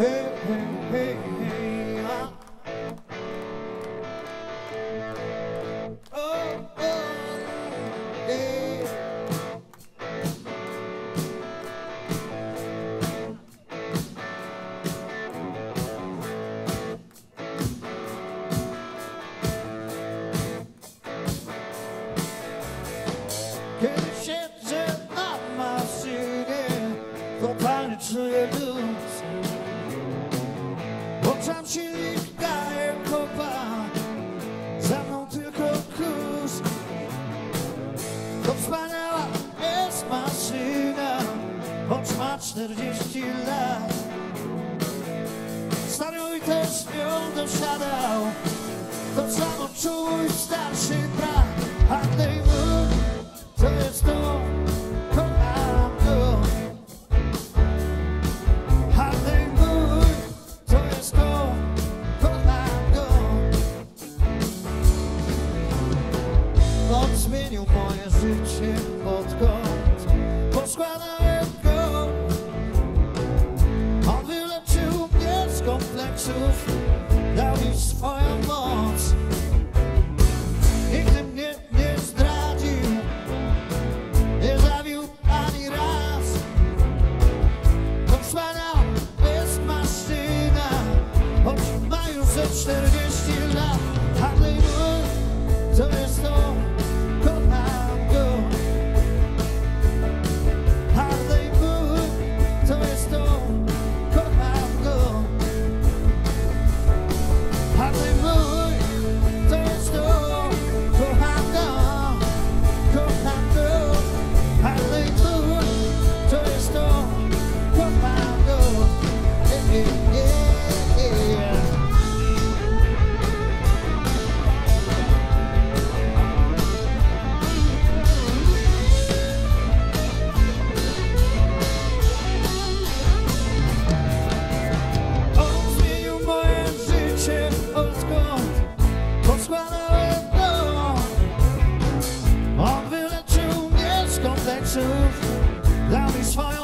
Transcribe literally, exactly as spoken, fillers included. hey, hey, hey, hey, ah. Oh, oh, hey. Kiedy siedzę na maszynie, to pani czuję luz. Oczam się i daję kopa, za mną tylko kurz. To wspaniała jest maszyna, choć ma czterdzieści lat. Staruj też nią dosiadał, to samo czuł i starszy brat. A David to jest to, kocham go. A David to jest to, kocham go. On zmienił moje życie, odkąd poskładałem go. On wyleczył mnie z kompleksów, dał mi swoją moc. Nigdy mnie nie zdradził, nie zawił ani raz. To wspaniała jest maszyna, choć ma już ze czterdzieści lat. Hallelujah, to jest to, kocham go. Hallelujah, to jest to, kocham go. Hallelujah, to jest to, kocham go. Kocham go. Hallelujah, to jest to, kocham go. Yeah, yeah, yeah, yeah. On zmienił moje życie, odkąd poskładałem go. On wyleczył mnie z kompleksów, dał mi swoją